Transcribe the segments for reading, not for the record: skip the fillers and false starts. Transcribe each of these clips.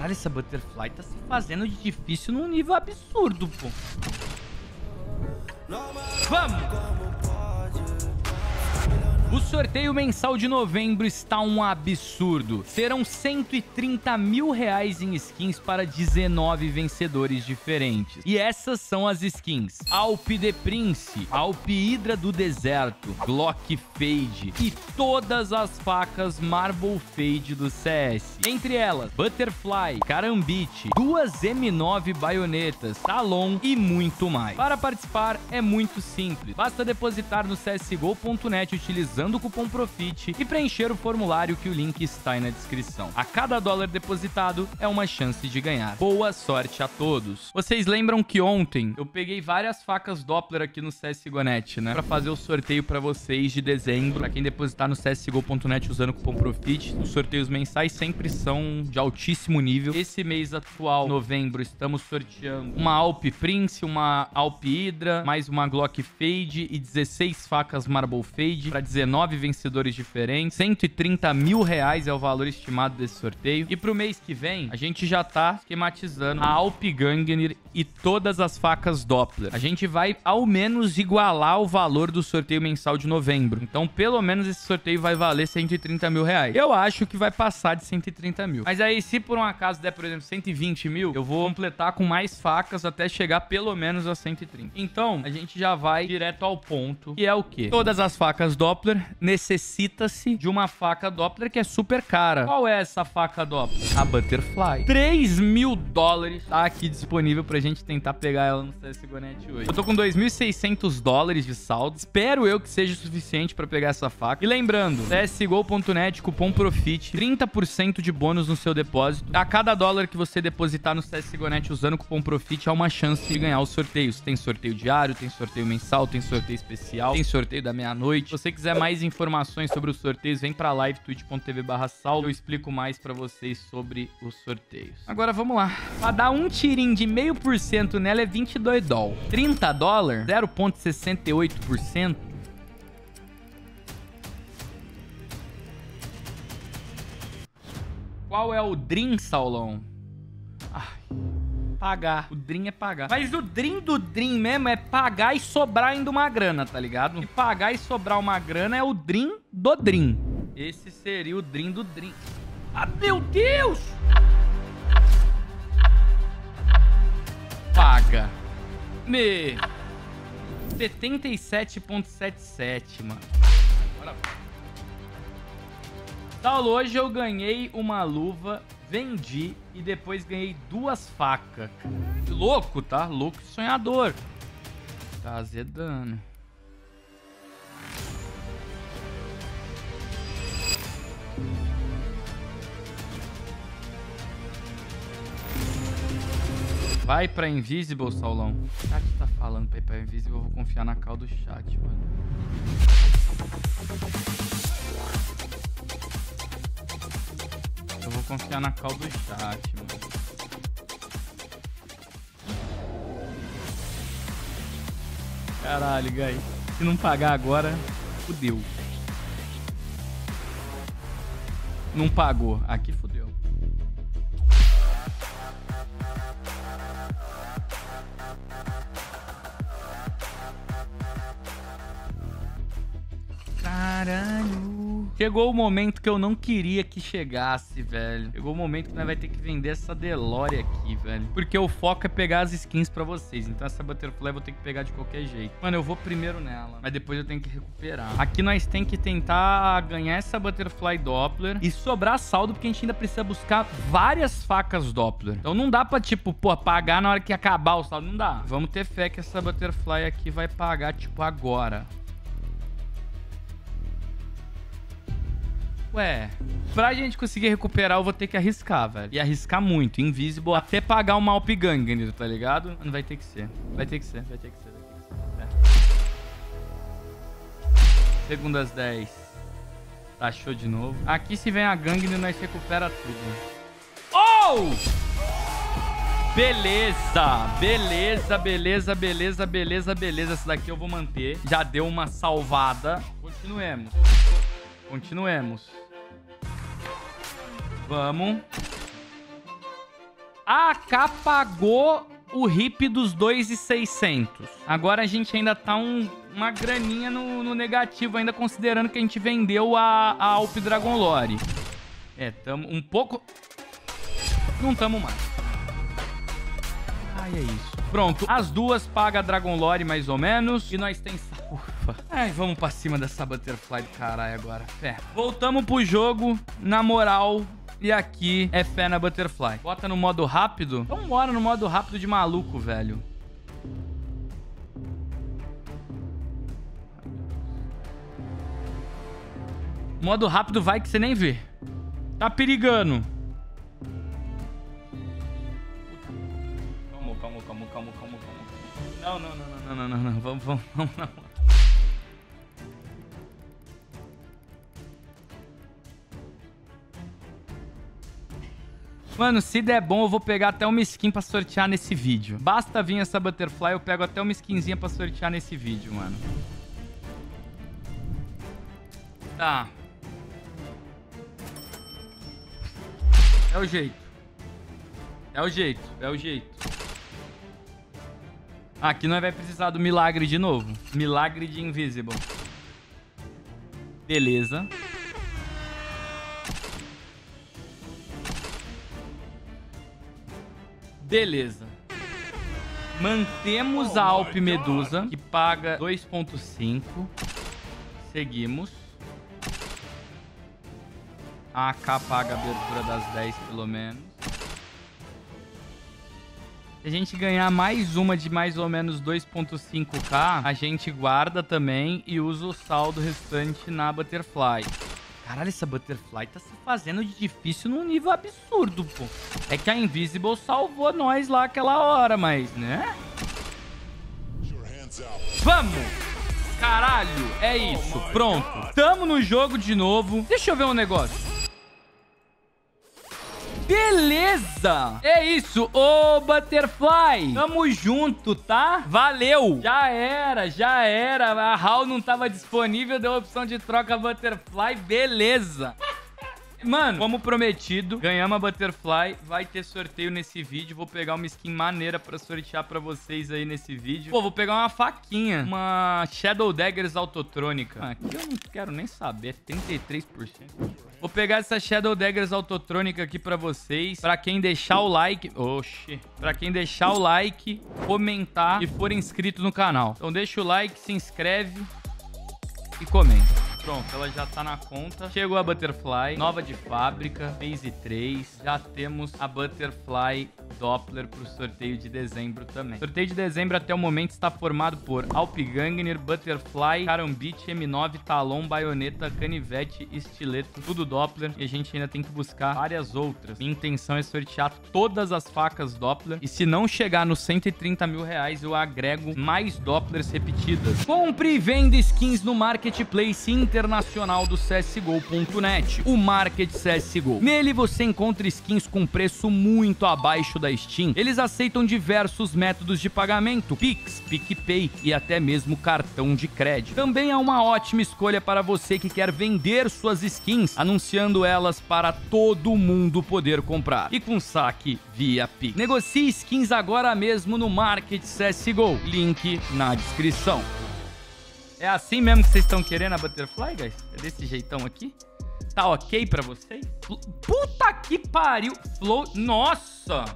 Caralho, essa Butterfly tá se fazendo de difícil num nível absurdo, pô. Vamos! O sorteio mensal de novembro está um absurdo. Serão R$130 mil em skins para 19 vencedores diferentes. E essas são as skins: AWP Prince, AWP Hydra do Deserto, Glock Fade e todas as facas Marble Fade do CS. Entre elas, Butterfly, Karambit, duas M9 Baionetas, Talon e muito mais. Para participar é muito simples. Basta depositar no CSGO.net utilizando o cupom PROFIT e preencher o formulário que o link está aí na descrição. A cada dólar depositado é uma chance de ganhar. Boa sorte a todos. Vocês lembram que ontem eu peguei várias facas Doppler aqui no CSGO.net, né? Pra fazer o sorteio pra vocês de dezembro. Pra quem depositar no CSGO.net usando o cupom PROFIT, os sorteios mensais sempre são de altíssimo nível. Esse mês atual, novembro, estamos sorteando uma AWP Prince, uma AWP Hydra, mais uma Glock Fade e 16 facas Marble Fade pra 19 vencedores diferentes. R$130 mil é o valor estimado desse sorteio. E pro mês que vem, a gente já tá esquematizando a AWP Gungnir e todas as facas Doppler. A gente vai, ao menos, igualar o valor do sorteio mensal de novembro. Então, pelo menos, esse sorteio vai valer R$130 mil. Eu acho que vai passar de 130 mil. Mas aí, se por um acaso der, por exemplo, 120 mil, eu vou completar com mais facas até chegar, pelo menos, a 130. Então, a gente já vai direto ao ponto, que é o quê? Todas as facas Doppler necessita-se de uma faca Doppler que é super cara. Qual é essa faca Doppler? A Butterfly. 3 mil dólares tá aqui disponível pra gente tentar pegar ela no CSGO.net hoje. Eu tô com 2.600 dólares de saldo. Espero eu que seja o suficiente pra pegar essa faca. E lembrando, CSGO.net, cupom PROFIT, 30% de bônus no seu depósito. A cada dólar que você depositar no CSGO.net usando o cupom PROFIT, há uma chance de ganhar os sorteios. Tem sorteio diário, tem sorteio mensal, tem sorteio especial, tem sorteio da meia-noite. Se você quiser mais informações sobre os sorteios, vem pra live twitch.tv/sal, eu explico mais pra vocês sobre os sorteios. Agora vamos lá. Pra dar um tirinho de 0,5% nela é 22 dólares. 30 dólares, 0,68%. Qual é o Dream, Saulão? Ai... pagar. O Dream é pagar. Mas o Dream do Dream mesmo é pagar e sobrar ainda uma grana, tá ligado? E pagar e sobrar uma grana é o Dream do Dream. Esse seria o Dream do Dream. Ah, meu Deus! Paga. Me. 77,77, mano. Bora. Então, hoje eu ganhei uma luva... vendi e depois ganhei duas facas. Louco, tá? Louco e sonhador. Tá azedando. Vai pra Invisible, Saulão. O chat tá falando pra ir pra Invisible. Eu vou confiar na cal do chat, mano. Eu vou confiar na cal do chat, mano. Caralho, guys. Se não pagar agora, fudeu. Não pagou. Aqui fudeu. Caralho. Chegou o momento que eu não queria que chegasse, velho. Chegou o momento que nós vai ter que vender essa Deloria aqui, velho. Porque o foco é pegar as skins pra vocês. Então essa Butterfly eu vou ter que pegar de qualquer jeito. Mano, eu vou primeiro nela, mas depois eu tenho que recuperar. Aqui nós tem que tentar ganhar essa Butterfly Doppler e sobrar saldo, porque a gente ainda precisa buscar várias facas Doppler. Então não dá pra, tipo, pô, pagar na hora que acabar o saldo. Não dá. Vamos ter fé que essa Butterfly aqui vai pagar, tipo, agora. Ué, pra gente conseguir recuperar, eu vou ter que arriscar, velho. E arriscar muito, Invisible, até pagar uma AWP Gungnir, tá ligado? Não vai ter que ser. Vai ter que ser, vai ter que ser, vai ter que ser. É. Segunda às 10. Taxou de novo. Aqui se vem a Gungnir, nós recupera tudo. Oh! Beleza, beleza, beleza, beleza, beleza, beleza. Essa daqui eu vou manter. Já deu uma salvada. Continuemos. Continuemos. Vamos. A AK pagou o RIP dos 2.600. Agora a gente ainda tá uma graninha no negativo, ainda considerando que a gente vendeu a AWP Dragon Lore. É, tamo um pouco... Não tamo mais. Ai, é isso. Pronto, as duas pagam a Dragon Lore mais ou menos. E nós tem... Ufa. Ai, vamos pra cima dessa Butterfly do caralho agora. Fé. Voltamos pro jogo, na moral... E aqui é fé na Butterfly. Bota no modo rápido. Então bora no modo rápido de maluco, velho. Modo rápido vai que você nem vê. Tá perigando. Calma. Não. Vamos. Mano, se der bom, eu vou pegar até uma skin pra sortear nesse vídeo. Basta vir essa Butterfly, eu pego até uma skinzinha pra sortear nesse vídeo, mano. Tá. É o jeito. É o jeito. Aqui nós vai precisar do milagre de novo. Milagre de Invisible. Beleza. Beleza. Mantemos a AWP Medusa, que paga 2.5. Seguimos. A AK paga a abertura das 10, pelo menos. Se a gente ganhar mais uma de mais ou menos 2.5k, a gente guarda também e usa o saldo restante na Butterfly. Caralho, essa Butterfly tá se fazendo de difícil num nível absurdo, pô. É que a Invisible salvou nós lá aquela hora, mas, né? Vamos! Caralho, é isso. Pronto. Tamo no jogo de novo. Deixa eu ver um negócio. Beleza! É isso. Ô, Butterfly. Tamo junto, tá? Valeu! Já era. A HAL não tava disponível, deu a opção de troca Butterfly. Beleza! Mano, como prometido, ganhamos a Butterfly. Vai ter sorteio nesse vídeo. Vou pegar uma skin maneira pra sortear pra vocês aí nesse vídeo. Pô, vou pegar uma faquinha. Uma Shadow Daggers Autotrônica. Aqui eu não quero nem saber. 33%. Vou pegar essa Shadow Daggers Autotrônica aqui pra vocês. Pra quem deixar o like... Oxi. Pra quem deixar o like, comentar e for inscrito no canal. Então deixa o like, se inscreve e comenta. Pronto, ela já tá na conta. Chegou a Butterfly, nova de fábrica, Phase 3. Já temos a Butterfly Doppler pro sorteio de dezembro também. O sorteio de dezembro até o momento está formado por AWP Gungnir, Butterfly, Karambit, M9, Talon, Baioneta, Canivete, Estileto, tudo Doppler. E a gente ainda tem que buscar várias outras. Minha intenção é sortear todas as facas Doppler. E se não chegar nos 130 mil reais, eu agrego mais Dopplers repetidas. Compre e venda skins no Marketplace Internacional do CSGO.net, o Market CSGO. Nele você encontra skins com preço muito abaixo da Steam. Eles aceitam diversos métodos de pagamento, Pix, PicPay e até mesmo cartão de crédito. Também é uma ótima escolha para você que quer vender suas skins, anunciando elas para todo mundo poder comprar. E com saque via Pix. Negocie skins agora mesmo no Market CSGO. Link na descrição. É assim mesmo que vocês estão querendo a Butterfly, guys? É desse jeitão aqui? Tá ok pra vocês? Puta que pariu! Float... Nossa!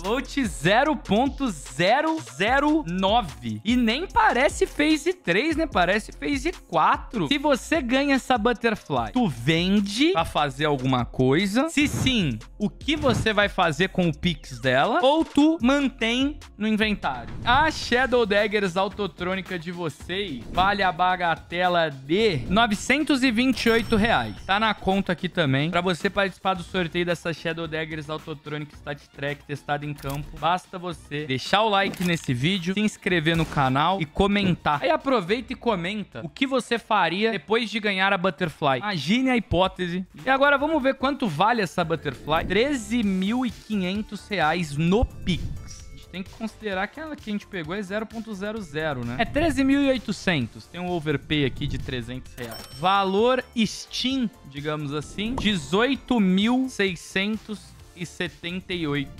Float 0.009. E nem parece Phase 3, né? Parece Phase 4. Se você ganha essa Butterfly, tu vende pra fazer alguma coisa? Se sim, o que você vai fazer com o Pix dela? Ou tu mantém no inventário? A Shadow Daggers Autotrônica de vocês vale a bagatela de R$928. Tá na conta aqui também. Pra você participar do sorteio dessa Shadow Daggers Autotrônica Stat Track testada em campo, basta você deixar o like nesse vídeo, se inscrever no canal e comentar. Aí aproveita e comenta o que você faria depois de ganhar a Butterfly. Imagine a hipótese. E agora vamos ver quanto vale essa Butterfly. R$13.500 no Pix. A gente tem que considerar que ela que a gente pegou é 0.00, né? É 13.800. Tem um overpay aqui de R$300. Valor Steam, digamos assim, 18.600. R$ 178.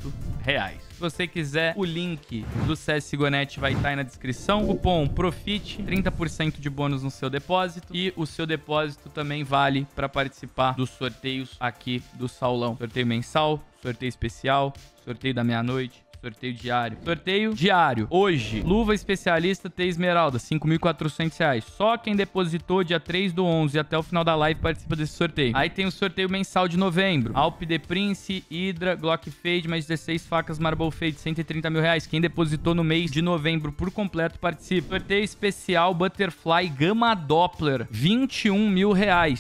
Se você quiser, o link do CSGO.net vai estar aí na descrição. Cupom PROFIT, 30% de bônus no seu depósito. E o seu depósito também vale para participar dos sorteios aqui do Saulão. Sorteio mensal, sorteio especial, sorteio da meia-noite. Sorteio diário. Sorteio diário. Hoje, Luva Especialista T Esmeralda, R$ 5.400. Só quem depositou dia 3/11 até o final da live participa desse sorteio. Aí tem o sorteio mensal de novembro. AWP Prince, Hydra, Glock Fade, mais 16 facas, Marble Fade, R$ 130 mil. Quem depositou no mês de novembro por completo participa. Sorteio especial Butterfly Gama Doppler, R$ 21 mil.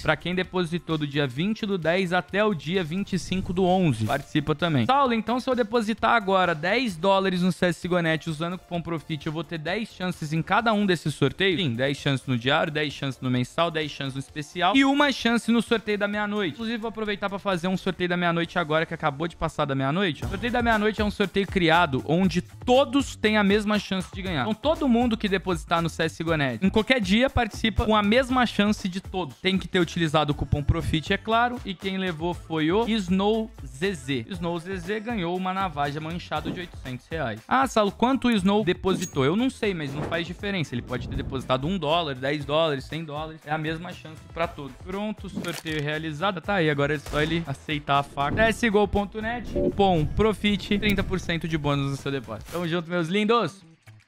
Pra quem depositou do dia 20/10 até o dia 25/11. Participa também. Saulo, então se eu depositar agora $10 no CSGO.net usando o cupom PROFIT, eu vou ter 10 chances em cada um desses sorteios. Sim, 10 chances no diário, 10 chances no mensal, 10 chances no especial e uma chance no sorteio da meia-noite. Inclusive, vou aproveitar para fazer um sorteio da meia-noite agora, que acabou de passar da meia-noite. O sorteio da meia-noite é um sorteio criado onde todos têm a mesma chance de ganhar. Então, todo mundo que depositar no CSGO.net em qualquer dia participa com a mesma chance de todos. Tem que ter utilizado o cupom PROFIT, é claro, e quem levou foi o SnowZZ. SnowZZ ganhou uma navaja manchada de R$ 800. Ah, Saulo, quanto o Snow depositou? Eu não sei, mas não faz diferença. Ele pode ter depositado $1, $10, $100. É a mesma chance pra todos. Pronto, sorteio realizado. Tá aí, agora é só ele aceitar a faca. CSGO.net, cupom PROFIT, 30% de bônus no seu depósito. Tamo junto, meus lindos.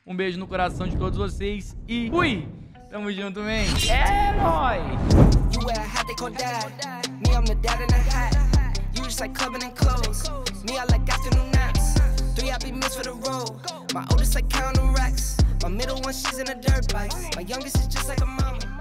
Um beijo no coração de todos vocês e fui! Tamo junto, man. É nóis! Three, I be missed for the road. My oldest, like counting racks. My middle one, she's in a dirt bike. My youngest is just like a mama.